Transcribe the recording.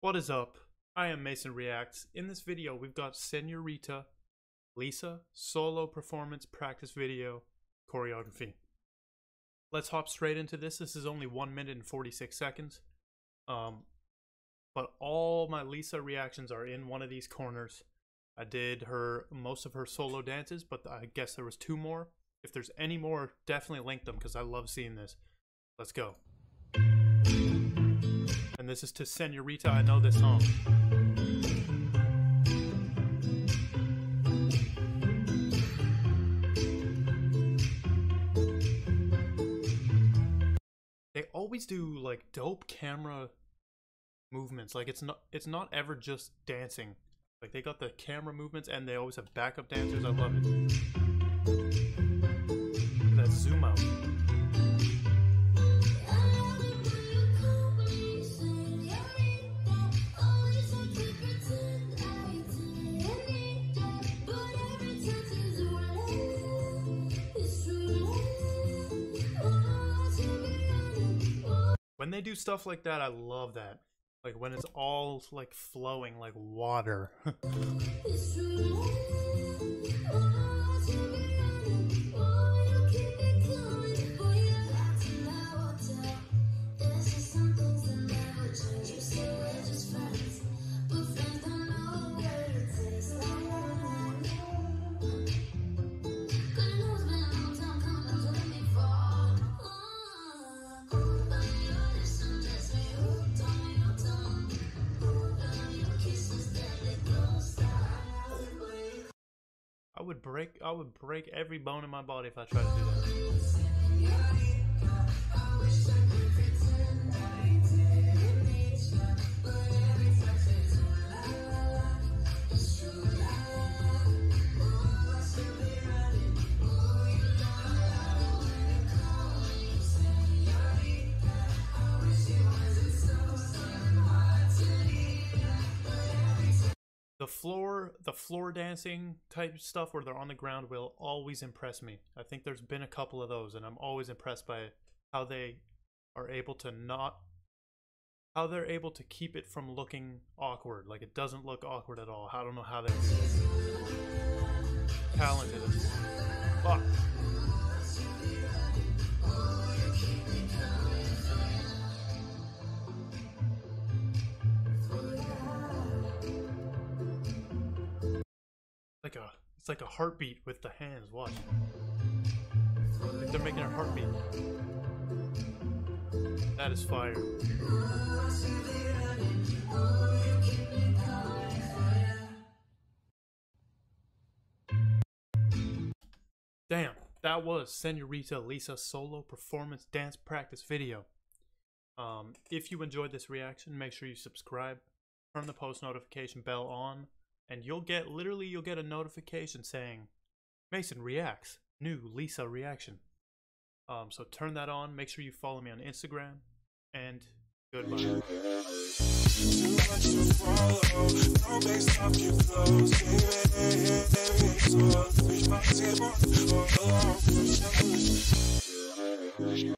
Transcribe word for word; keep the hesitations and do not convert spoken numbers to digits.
What is up? I am Mason Reacts. In this video, we've got Senorita, Lisa, solo performance practice video, choreography. Let's hop straight into this. This is only one minute and forty-six seconds. Um, but all my Lisa reactions are in one of these corners. I did her most of her solo dances, but I guess there was two more. If there's any more, definitely link them because I love seeing this. Let's go. And this is to Senorita. I know this song. They always do like dope camera movements. Like it's not it's not ever just dancing. Like they got the camera movements and they always have backup dancers. I love it. That zoom out. When they do stuff like that, I love that. Like when it's all like flowing like water. I would break I would break every bone in my body if I tried to do that. The floor, the floor dancing type stuff where they're on the ground will always impress me. I think there's been a couple of those, and I'm always impressed by how they are able to not, how they're able to keep it from looking awkward. Like it doesn't look awkward at all. I don't know how they talented. Fuck. Like a, it's like a heartbeat with the hands. Watch. I think they're making a heartbeat. That is fire. Damn, that was Senorita Lisa solo performance dance practice video. Um, if you enjoyed this reaction, make sure you subscribe, turn the post notification bell on. And you'll get, literally, you'll get a notification saying, Mason Reacts, new Lisa reaction. Um, so turn that on. Make sure you follow me on Instagram. And goodbye.